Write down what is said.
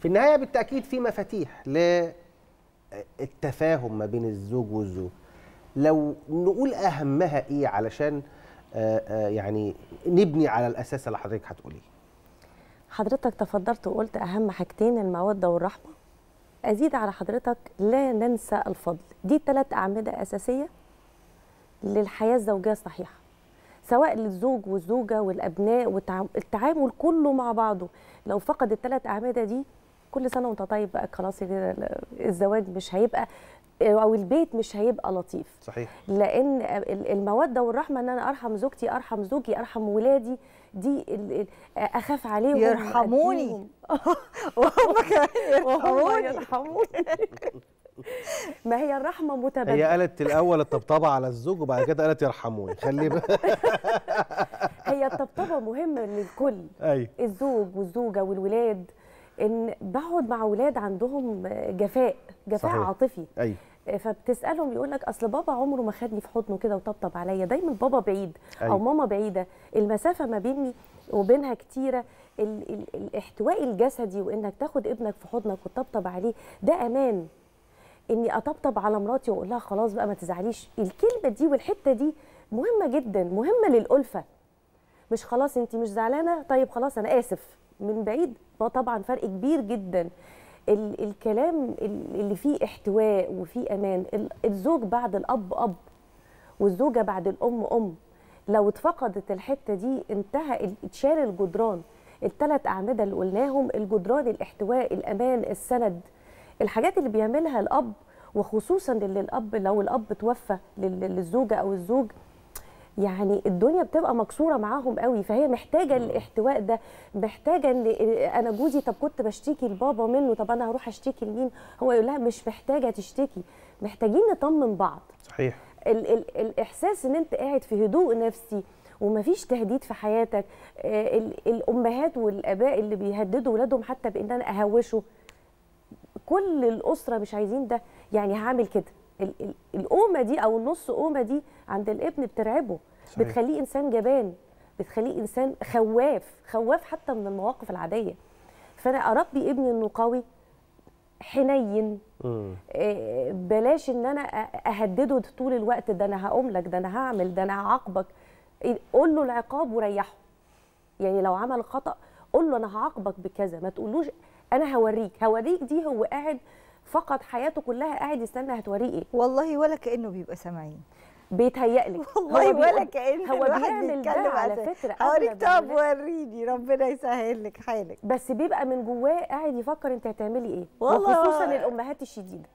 في النهايه بالتاكيد في مفاتيح للتفاهم ما بين الزوج والزوج. لو نقول اهمها ايه علشان يعني نبني على الاساس اللي حضرتك هتقوليه. حضرتك تفضلت وقلت اهم حاجتين، الموده والرحمه. ازيد على حضرتك، لا ننسى الفضل. دي 3 اعمده اساسيه للحياه الزوجيه الصحيحه، سواء للزوج والزوجه والابناء والتعامل كله مع بعضه. لو فقد ال3 اعمده دي، كل سنه وانت طيب بقى، خلاص الزواج مش هيبقى او البيت مش هيبقى لطيف. صحيح. لان الموده والرحمه، ان انا ارحم زوجتي، ارحم زوجي، ارحم ولادي، دي اخاف عليهم يرحموني وهم كمان يرحموني. ما هي الرحمه متبادله. هي قالت الاول الطبطبه على الزوج وبعد كده قالت يرحموني، خلي بالك. هي الطبطبه مهمه للكل. أي. الزوج والزوجه والولاد، ان بقعد مع ولاد عندهم جفاء صحيح. عاطفي. أي. فبتسالهم يقول لك اصل بابا عمره ما خدني في حضنه كده وطبطب عليا، دايما بابا بعيد. أي. او ماما بعيده، المسافه ما بيني وبينها كتيره. الاحتواء الجسدي وانك تاخد ابنك في حضنك وتطبطب عليه، ده امان. اني اطبطب على مراتي واقول لها خلاص بقى ما تزعليش، الكلمه دي والحته دي مهمه جدا، مهمه للالفه. مش خلاص انت مش زعلانه، طيب خلاص انا اسف، من بعيد. طبعا فرق كبير جدا. الكلام اللي فيه احتواء وفيه امان. الزوج بعد الاب اب، والزوجه بعد الام ام. لو اتفقدت الحته دي، انتهى، اتشال الجدران. ال3 اعمده اللي قلناهم، الجدران، الاحتواء، الامان، السند. الحاجات اللي بيعملها الاب، وخصوصا اللي الاب لو الاب توفى للزوجه او الزوج، يعني الدنيا بتبقى مكسوره معاهم قوي. فهي محتاجه الاحتواء ده، محتاجه ان انا جوزي طب كنت بشتكي لبابا منه، طب انا هروح اشتكي لمين؟ هو يقول لها مش محتاجه تشتكي، محتاجين نطمن بعض. صحيح. الاحساس ان انت قاعد في هدوء نفسي ومفيش تهديد في حياتك. الامهات والاباء اللي بيهددوا ولادهم حتى بان انا اهوشه، كل الاسره مش عايزين ده. يعني هعمل كده، القومه دي او النص قومه دي عند الابن بترعبه. صحيح. بتخليه انسان جبان، بتخليه انسان خواف حتى من المواقف العاديه. فانا اربي ابني انه قوي حنين. بلاش ان انا اهدده طول الوقت، ده انا هقوم لك، ده انا هعمل، ده انا هعاقبك. قول له العقاب وريحه. يعني لو عمل خطا قول له انا هعاقبك بكذا، ما تقولوش انا هوريك. دي هو قاعد فقد حياته كلها، قاعد يستنى هتوريه ايه. والله ولا كانه بيبقى سامعين، بيتهيألك. والله ولا كانه هو بيعمل ده. على فكره هوريك، طب وريني، ربنا يسهل لك حالك، بس بيبقى من جواه قاعد يفكر انت هتعملي ايه. وخصوصا الامهات الشديده.